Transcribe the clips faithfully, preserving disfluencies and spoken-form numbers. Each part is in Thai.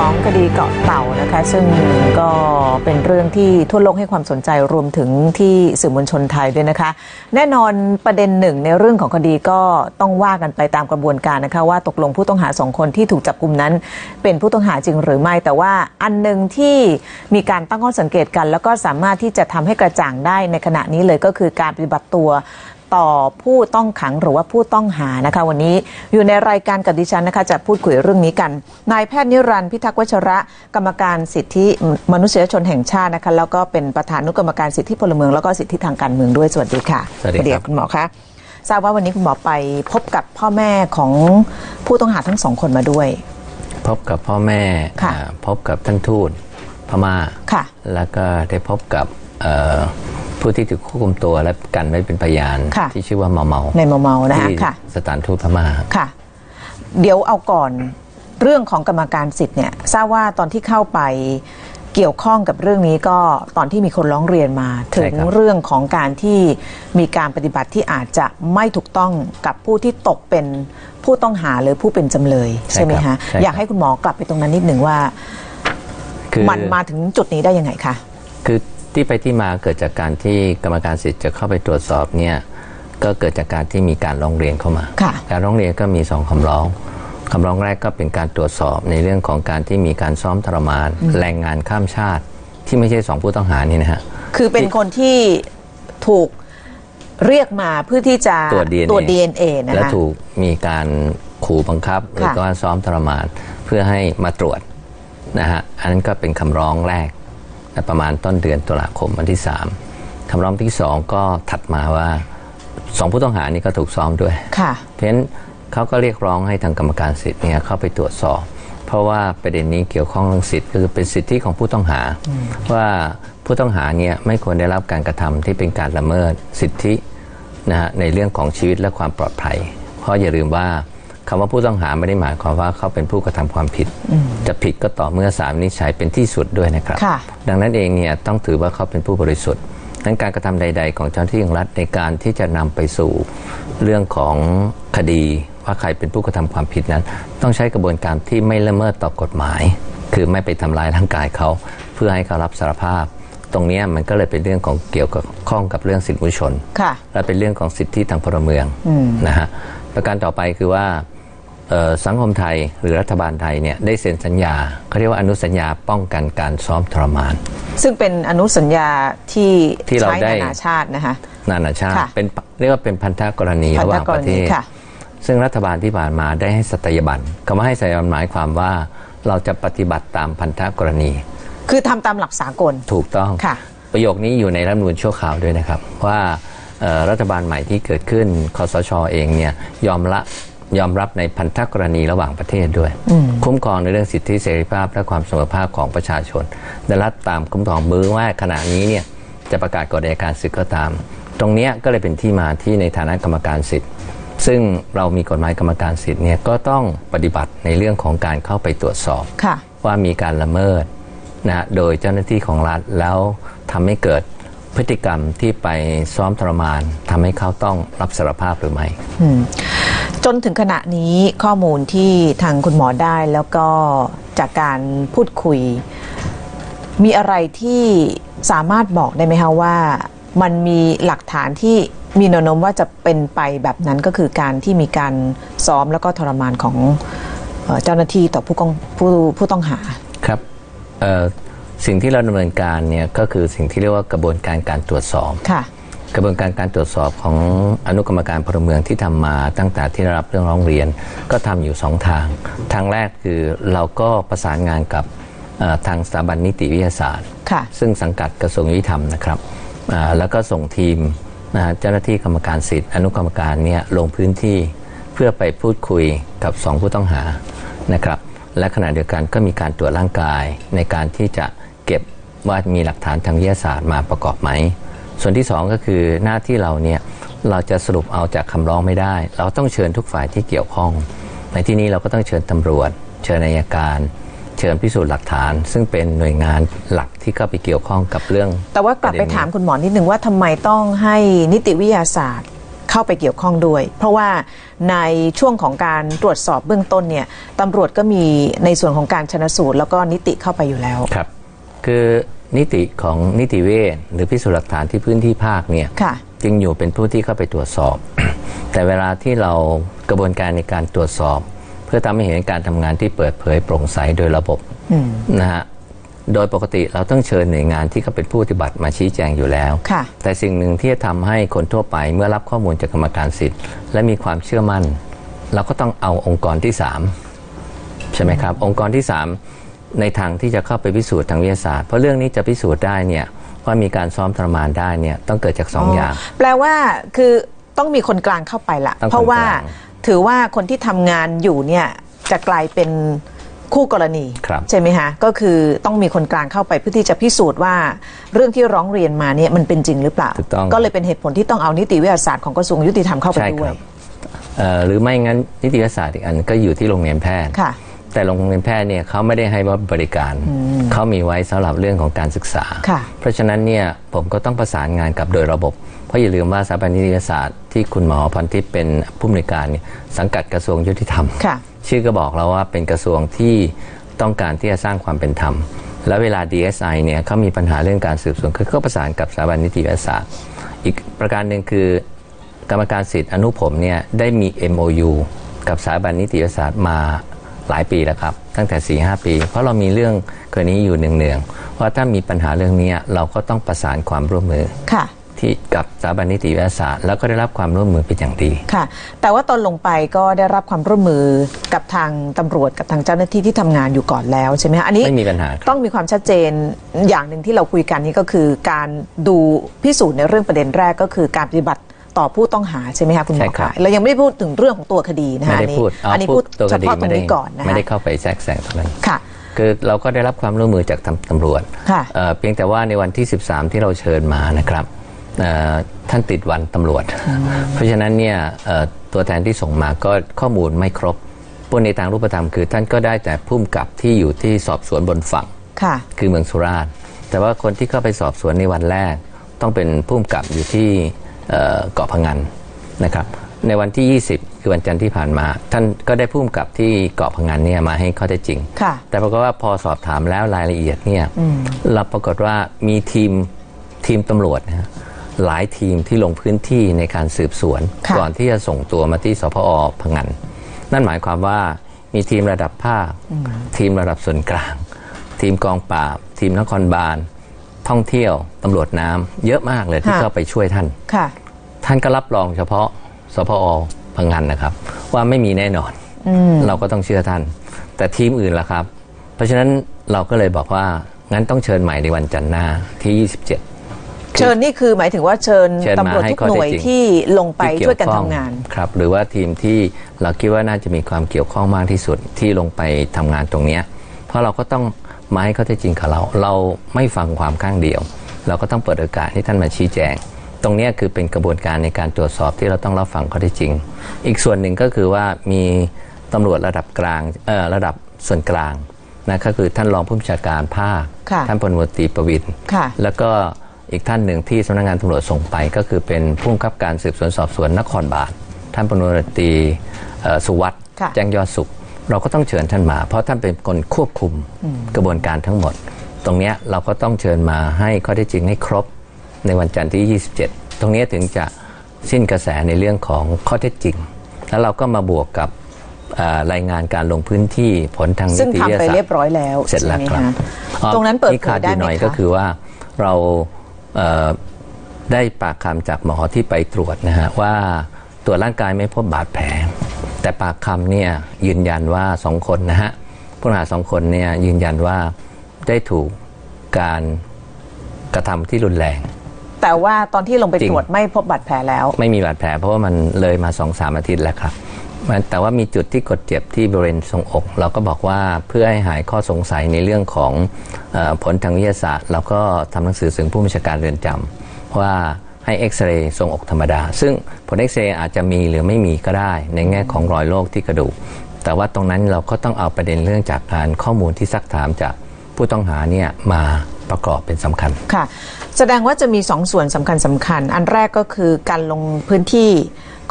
ของคดีเกาะเต่านะคะซึ่งก็เป็นเรื่องที่ทั่วโลกให้ความสนใจรวมถึงที่สื่อมวลชนไทยด้วยนะคะแน่นอนประเด็นหนึ่งในเรื่องของคดีก็ต้องว่ากันไปตามกระบวนการนะคะว่าตกลงผู้ต้องหาสองคนที่ถูกจับกุมนั้นเป็นผู้ต้องหาจริงหรือไม่แต่ว่าอันหนึ่งที่มีการตั้งข้อสังเกตกันแล้วก็สามารถที่จะทำให้กระจ่างได้ในขณะนี้เลยก็คือการปฏิบัติตัวต่อผู้ต้องขังหรือว่าผู้ต้องหานะคะวันนี้อยู่ในรายการกับดิฉันนะคะจะพูดคุยเรื่องนี้กันนายแพทย์นิรันดร์พิทักษ์วชระกรรมการสิทธิมนุษยชนแห่งชาตินะคะแล้วก็เป็นประธานอนุกรรมการสิทธิพลเมืองแล้วก็สิทธิทางการเมืองด้วยสวัสดีค่ะสวัสดีคุณหมอคะทราบว่าวันนี้คุณหมอไปพบกับพ่อแม่ของผู้ต้องหาทั้งสองคนมาด้วยพบกับพ่อแม่พบกับท่านทูตพม่าแล้วก็ได้พบกับผู้ที่ถูกควบคุมตัวและกันไว้เป็นพยานที่ชื่อว่าเมาเมาในเมาเมานะคะค่ะสถานทูตพม่าค่ะเดี๋ยวเอาก่อนเรื่องของกรรมการสิทธิ์เนี่ยทราบว่าตอนที่เข้าไปเกี่ยวข้องกับเรื่องนี้ก็ตอนที่มีคนร้องเรียนมาถึงเรื่องของการที่มีการปฏิบัติที่อาจจะไม่ถูกต้องกับผู้ที่ตกเป็นผู้ต้องหาหรือผู้เป็นจำเลยใช่ไหมคะอยากให้คุณหมอกลับไปตรงนั้นนิดหนึ่งว่ามันมาถึงจุดนี้ได้ยังไงคะคือที่ไปที่มาเกิดจากการที่กรรมการสิทธิ์จะเข้าไปตรวจสอบเนี่ยก็เกิดจากการที่มีการร้องเรียนเข้ามาการร้องเรียนก็มีสองคำร้องคำร้องแรกก็เป็นการตรวจสอบในเรื่องของการที่มีการซ้อมทรมานแรงงานข้ามชาติที่ไม่ใช่สองผู้ต้องหานี่นะฮะคือเป็นคนที่ถูกเรียกมาเพื่อที่จะตรวจ ดี เอ็น เอ นะคะและถูกมีการขู่บังคับหรือการซ้อมทรมานเพื่อให้มาตรวจนะฮะอันนั้นก็เป็นคำร้องแรกประมาณต้นเดือนตุลาคมวันที่สามคำร้องที่สองก็ถัดมาว่าสองผู้ต้องหานี่ก็ถูกซ้อมด้วยเพราะฉะนั้นเขาก็เรียกร้องให้ทางกรรมการสิทธิ์เนี่ยเข้าไปตรวจสอบเพราะว่าประเด็นนี้เกี่ยวข้องเรื่องสิทธิ์คือเป็นสิทธิของผู้ต้องหาว่าผู้ต้องหาเนี่ยไม่ควรได้รับการกระทำที่เป็นการละเมิดสิทธินะฮะในเรื่องของชีวิตและความปลอดภัยเพราะอย่าลืมว่าคำว่าผู้ต้องหาไม่ได้หมายความว่าเขาเป็นผู้กระทำความผิดจะผิดก็ต่อเมื่อศาลวินิจฉัยเป็นที่สุดด้วยนะครับดังนั้นเองเนี่ยต้องถือว่าเขาเป็นผู้บริสุทธิ์ดังการกระทำใดๆของเจ้าหน้าที่ของรัฐในการที่จะนำไปสู่เรื่องของคดีว่าใครเป็นผู้กระทำความผิดนั้นต้องใช้กระบวนการที่ไม่ละเมิดต่อกฎหมายคือไม่ไปทำร้ายร่างกายเขาเพื่อให้เขารับสารภาพตรงนี้มันก็เลยเป็นเรื่องของเกี่ยวกับข้องกับเรื่องสิทธิมนุษยชนและเป็นเรื่องของสิทธิทางพลเมืองนะฮะประการต่อไปคือว่าสังคมไทยหรือรัฐบาลไทยเนี่ยได้เซ็นสัญญาเขาเรียกว่าอนุสัญญาป้องกันการซ้อมทรมานซึ่งเป็นอนุสัญญาที่ใช้นานาชาตินะคะนานาชาติเป็นเรียกว่าเป็นพันธกรณีระหว่างประเทศซึ่งรัฐบาลที่ผ่านมาได้ให้สัตยาบันคำว่าให้สัตยาบันหมายความว่าเราจะปฏิบัติตามพันธกรณีคือทำตามหลักสากลถูกต้องประโยคนี้อยู่ในรัฐธรรมนูญชั่วคราวด้วยนะครับว่ารัฐบาลใหม่ที่เกิดขึ้นคสช.เองเนี่ยยอมละยอมรับในพันธกรณีระหว่างประเทศด้วยคุ้มครองในเรื่องสิทธิเสรีภาพและความเสมอภาคของประชาชนและรัฐตามคุ้มครองมือว่าขณะนี้เนี่ยจะประกาศกฎอัยการศึกก็ตามตรงนี้ก็เลยเป็นที่มาที่ในฐานะกรรมการสิทธิ์ซึ่งเรามีกฎหมายกรรมการสิทธิ์เนี่ยก็ต้องปฏิบัติในเรื่องของการเข้าไปตรวจสอบว่ามีการละเมิดนะโดยเจ้าหน้าที่ของรัฐแล้วทำให้เกิดพฤติกรรมที่ไปซ้อมทรมานทำให้เขาต้องรับสารภาพหรือไม่จนถึงขณะนี้ข้อมูลที่ทางคุณหมอได้แล้วก็จากการพูดคุยมีอะไรที่สามารถบอกได้ไหมคะว่ามันมีหลักฐานที่มีแนวโน้มว่าจะเป็นไปแบบนั้นก็คือการที่มีการซ้อมแล้วก็ทรมานของเจ้าหน้าที่ต่อผู้ผู้ต้องหาครับสิ่งที่เราดำเนินการเนี่ยก็คือสิ่งที่เรียกว่ากระบวนการการตรวจสอบกระบวนการการตรวจสอบของอนุกรรมการพลเมืองที่ทำมาตั้งแต่ที่ได้รับเรื่องร้องเรียนก็ทำอยู่สองทางทางแรกคือเราก็ประสานงานกับทางสถาบันนิติวิทยาศาสตร์ซึ่งสังกัดกระทรวงยุติธรรมนะครับแล้วก็ส่งทีมเจ้าหน้าที่กรรมการสิทธิอนุกรรมการเนี่ยลงพื้นที่เพื่อไปพูดคุยกับสองผู้ต้องหานะครับและขณะเดียวกันก็มีการตรวจร่างกายในการที่จะเก็บว่ามีหลักฐานทางวิทยาศาสตร์มาประกอบไหมส่วนที่สองก็คือหน้าที่เราเนี่ยเราจะสรุปเอาจากคำร้องไม่ได้เราต้องเชิญทุกฝ่ายที่เกี่ยวข้องในที่นี้เราก็ต้องเชิญตำรวจเชิญอัยการเชิญพิสูจน์หลักฐานซึ่งเป็นหน่วยงานหลักที่เข้าไปเกี่ยวข้องกับเรื่องแต่ว่ากลับไปถามคุณหมอนิดนึงว่าทำไมต้องให้นิติวิทยาศาสตร์ เข้าไปเกี่ยวข้องด้วยเพราะว่าในช่วงของการตรวจสอบเบื้องต้นเนี่ยตำรวจก็มีในส่วนของการชันสูตรแล้วก็นิติเข้าไปอยู่แล้วครับคือนิติของนิติเวชหรือพิสูจน์หลักฐานที่พื้นที่ภาคเนี่ยจึงอยู่เป็นผู้ที่เข้าไปตรวจสอบ แต่เวลาที่เรากระบวนการในการตรวจสอบเพื่อทำให้เห็นการทำงานที่เปิดเผยโปร่งใสโดยระบบนะฮะโดยปกติเราต้องเชิญหน่วยงานที่เขาเป็นผู้ปฏิบัติมาชี้แจงอยู่แล้วแต่สิ่งหนึ่งที่จะทำให้คนทั่วไปเมื่อรับข้อมูลจากกรรมการสิทธิ์และมีความเชื่อมั่นเราก็ต้องเอาองค์กรที่สามใช่ไหมครับองค์กรที่สามในทางที่จะเข้าไปพิสูจน์ทางวิทยาศาสตร์เพราะเรื่องนี้จะพิสูจน์ได้เนี่ยว่ามีการซ้อมทรมานได้เนี่ยต้องเกิดจากสองอย่างแปลว่าคือต้องมีคนกลางเข้าไปละเพราะว่าถือว่าคนที่ทำงานอยู่เนี่ยจะกลายเป็นคู่กรณีใช่ไหมคะก็คือต้องมีคนกลางเข้าไปเพื่อที่จะพิสูจน์ว่าเรื่องที่ร้องเรียนมาเนี่ยมันเป็นจริงหรือเปล่าก็เลยเป็นเหตุผลที่ต้องเอานิติวิทยาศาสตร์ของกระทรวงยุติธรรมเข้าไปด้วยหรือไม่งั้นนิติวิทยาศาสตร์อีกอันก็อยู่ที่โรงเรียนแพทย์แต่โรงเรียนแพทย์เนี่ยเขาไม่ได้ให้บริการเขามีไว้สำหรับเรื่องของการศึกษาเพราะฉะนั้นเนี่ยผมก็ต้องประสานงานกับโดยระบบเพราะอย่าลืมว่าสถาบันนิติศาสตร์ที่คุณหมอพรทิพย์เป็นผู้อำนวยการสังกัดกระทรวงยุติธรรมชื่อก็บอกแล้วว่าเป็นกระทรวงที่ต้องการที่จะสร้างความเป็นธรรมและเวลา ดี เอส ไอ เนี่ยเขามีปัญหาเรื่องการสืบสวนก็ประสานกับสถาบันนิติศาสตร์อีกประการหนึ่งคือกรรมการสิทธิ์อนุผมเนี่ยได้มี เอ็ม โอ ยู กับสถาบันนิติศาสตร์มาหลายปีแล้วครับตั้งแต่ สี่ถึงห้า ปีเพราะเรามีเรื่องกรณีอยู่เนืองๆว่าถ้ามีปัญหาเรื่องนี้เราก็ต้องประสานความร่วมมือที่กับสถาบันนิติวิทยาศาสตร์แล้วก็ได้รับความร่วมมือเป็นอย่างดีค่ะแต่ว่าตอนลงไปก็ได้รับความร่วมมือกับทางตำรวจกับทางเจ้าหน้าที่ที่ทำงานอยู่ก่อนแล้วใช่ไหมคะอันนี้ไม่มีปัญหาต้องมีความชัดเจนอย่างหนึ่งที่เราคุยกันนี่ก็คือการดูพิสูจน์ในเรื่องประเด็นแรกก็คือการปฏิบัติต่อผู้ต้องหาใช่ไหมคะคุณหมอคะเรายังไม่ได้พูดถึงเรื่องของตัวคดีนะคะอันนี้อันนี้พูดเฉพาะตรงนี้ก่อนนะคะไม่ได้เข้าไปแทรกแซงตรงนั้นค่ะคือเราก็ได้รับความร่วมมือจากตำรวจเพียงแต่ว่าในวันที่สิบสามที่เราเชิญมานะครับท่านติดวันตำรวจเพราะฉะนั้นเนี่ยตัวแทนที่ส่งมาก็ข้อมูลไม่ครบปนในทางรูปธรรมคือท่านก็ได้แต่ผู้กำกับที่อยู่ที่สอบสวนบนฝั่งคือเมืองสุราษฎร์แต่ว่าคนที่เข้าไปสอบสวนในวันแรกต้องเป็นผู้กำกับอยู่ที่เกาะพะงันนะครับในวันที่ยี่สิบคือวันจันทร์ที่ผ่านมาท่านก็ได้ผู้กำกับที่เกาะพะงันเนี่ยมาให้ข้อเท็จจริงแต่ปรากฏว่าพอสอบถามแล้วรายละเอียดเนี่ยเราปรากฏว่ามีทีมทีมตำรวจนะหลายทีมที่ลงพื้นที่ในการสืบสวนก่อนที่จะส่งตัวมาที่สพอพะงันนั่นหมายความว่ามีทีมระดับภาคทีมระดับส่วนกลางทีมกองปราบทีมนครบาลท่องเที่ยวตำรวจน้ำเยอะมากเลยที่เข้าไปช่วยท่านท่านก็รับรองเฉพาะสพอพะงันนะครับว่าไม่มีแน่นอนเราก็ต้องเชื่อท่านแต่ทีมอื่นล่ะครับเพราะฉะนั้นเราก็เลยบอกว่างั้นต้องเชิญใหม่ในวันจันทร์หน้าที่ยี่สิบเจ็ดเชิญนี่คือหมายถึงว่าเชิญตำรวจทุกหน่วยที่ลงไปช่วยกันทำงานครับหรือว่าทีมที่เราคิดว่าน่าจะมีความเกี่ยวข้องมากที่สุดที่ลงไปทำงานตรงนี้เพราะเราก็ต้องมาให้ข้อเท็จจริงกับเราเราไม่ฟังความข้างเดียวเราก็ต้องเปิดโอกาสให้ท่านมาชี้แจงตรงนี้คือเป็นกระบวนการในการตรวจสอบที่เราต้องรับฟังข้อเท็จจริงอีกส่วนหนึ่งก็คือว่ามีตำรวจระดับกลางเอ่อระดับส่วนกลางนะก็คือท่านรองผู้บัญชาการภาคท่านพลตรีประวิตรแล้วก็อีกท่านหนึ่งที่สำนักงานตำรวจส่งไปก็คือเป็นผู้บังคับการสืบสวนสอบสวนนครบาลท่านพลตรีสุวัฒน์แจ้งยอดสุขเราก็ต้องเชิญท่านมาเพราะท่านเป็นคนควบคุมกระบวนการทั้งหมดตรงนี้เราก็ต้องเชิญมาให้ข้อเท็จจริงให้ครบในวันจันทร์ที่ยี่สิบเจ็ดตรงนี้ถึงจะสิ้นกระแสในเรื่องของข้อเท็จจริงแล้วเราก็มาบวกกับรายงานการลงพื้นที่ผลทางนิติวิทยาศาสตร์ซึ่งทำไปเรียบร้อยแล้วเสร็จแล้วครับตรงนั้นเปิดเผยได้ไหมคะก็คือว่าเราได้ปากคำจากหมอที่ไปตรวจนะฮะว่าตรวจร่างกายไม่พบบาดแผลแต่ปากคำเนี่ยยืนยันว่าสองคนนะฮะผู้ต้องหาสองคนเนี่ยยืนยันว่าได้ถูกการกระทำที่รุนแรงแต่ว่าตอนที่ลงไปตรวจไม่พบบาดแผลแล้วไม่มีบาดแผลเพราะว่ามันเลยมาสองสามอาทิตย์แล้วครับแต่ว่ามีจุดที่กดเจ็บที่บริเวณทรวงอกเราก็บอกว่าเพื่อให้หายข้อสงสัยในเรื่องของผลทางวิทยาศาสตร์เราก็ทำหนังสือถึงผู้บัญชาการเรือนจำว่าให้เอ็กซเรย์ทรวงอกธรรมดาซึ่งผลเอ็กซเรย์อาจจะมีหรือไม่มีก็ได้ในแง่ของรอยโรคที่กระดูกแต่ว่าตรงนั้นเราก็ต้องเอาประเด็นเรื่องจากการข้อมูลที่ซักถามจากผู้ต้องหาเนี่ยมา ประกอบเป็นสำคัญค่ะแสดงว่าจะมีสอง ส, ส่วนสำคัญสำคัญอันแรกก็คือการลงพื้นที่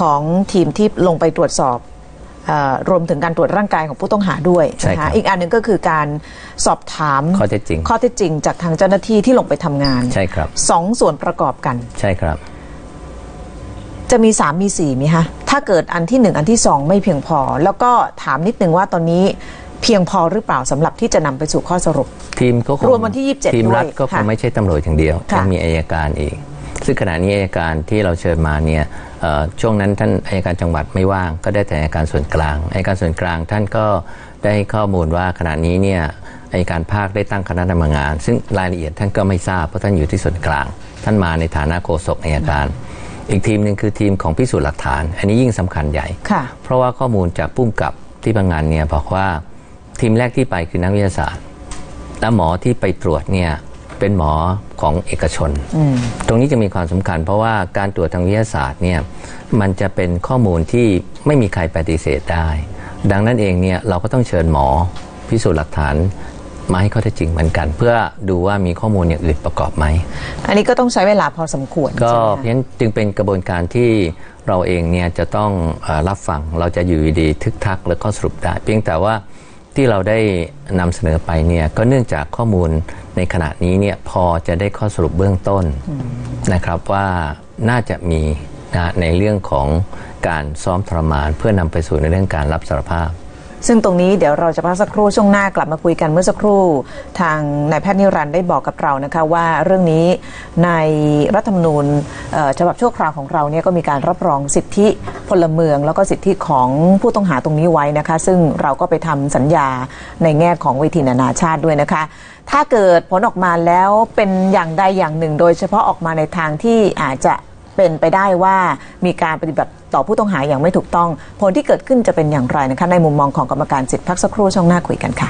ของทีมที่ลงไปตรวจสอบรวมถึงการตรวจร่างกายของผู้ต้องหาด้วยนะคะอีกอันหนึ่งก็คือการสอบถามข้อเท็จจริงข้อเท็จจริงจากทางเจ้าหน้าที่ที่ลงไปทำงานใช่ครับสองส่วนประกอบกันใช่ครับจะมีสามมีสี่มั้ยคะถ้าเกิดอันที่หนึ่งอันที่สองไม่เพียงพอแล้วก็ถามนิดนึงว่าตอนนี้เพียงพอหรือเปล่าสำหรับที่จะนำไปสู่ข้อสรุปทีมก็คงรวมวันที่ยี่สิบเจ็ดทีมรัฐก็คงไม่ใช่ตำรวจอย่างเดียวยังมีอัยการอีกซึ่งขณะนี้อัยการที่เราเชิญมาเนี่ยช่วงนั้นท่านอัยการจังหวัดไม่ว่างก็ได้แต่อัยการส่วนกลางอัยการส่วนกลางท่านก็ได้ข้อมูลว่าขณะนี้เนี่ยอัยการภาคได้ตั้งคณะทำงานซึ่งรายละเอียดท่านก็ไม่ทราบเพราะท่านอยู่ที่ส่วนกลางท่านมาในฐานะโฆษกอัยการอีกทีมหนึ่งคือทีมของพิสูจน์หลักฐานอันนี้ยิ่งสำคัญใหญ่เพราะว่าข้อมูลจากผู้กำกับที่พังงานเนี่ยบอกว่าทีมแรกที่ไปคือนักวิทยาศาสตร์และหมอที่ไปตรวจเนี่ยเป็นหมอของเอกชนตรงนี้จะมีความสำคัญเพราะว่าการตรวจทางวิทยาศาสตร์เนี่ยมันจะเป็นข้อมูลที่ไม่มีใครปฏิเสธได้ดังนั้นเองเนี่ยเราก็ต้องเชิญหมอพิสูจน์หลักฐานมาให้ข้อเท็จจริงเหมือนกันเพื่อดูว่ามีข้อมูลอย่างอื่นประกอบไหมอันนี้ก็ต้องใช้เวลาพอสมควรก็เพราะฉะนั้นจึงเป็นกระบวนการที่เราเองเนี่ยจะต้องรับฟังเราจะอยู่ดีทึกทักและข้อสรุปได้เพียงแต่ว่าที่เราได้นำเสนอไปเนี่ยก็เนื่องจากข้อมูลในขณะนี้เนี่ยพอจะได้ข้อสรุปเบื้องต้นนะครับว่าน่าจะมีนะในเรื่องของการซ้อมทรมานเพื่อนำไปสู่ในเรื่องการรับสารภาพซึ่งตรงนี้เดี๋ยวเราจะพักสักครู่ช่วงหน้ากลับมาคุยกันเมื่อสักครู่ทางนายแพทย์นิรันดร์ได้บอกกับเรานะคะว่าเรื่องนี้ในรัฐธรรมนูญฉบับชั่วคราวของเราเนี่ยก็มีการรับรองสิทธิพลเมืองแล้วก็สิทธิของผู้ต้องหาตรงนี้ไว้นะคะซึ่งเราก็ไปทำสัญญาในแง่ของเวทีนานาชาติด้วยนะคะถ้าเกิดผลออกมาแล้วเป็นอย่างใดอย่างหนึ่งโดยเฉพาะออกมาในทางที่อาจจะเป็นไปได้ว่ามีการปฏิบัติต่อผู้ต้องหาอย่างไม่ถูกต้องผลที่เกิดขึ้นจะเป็นอย่างไรนะคะในมุมมองของกรรมการสิทธิพักสักครู่ช่วงหน้าคุยกันค่ะ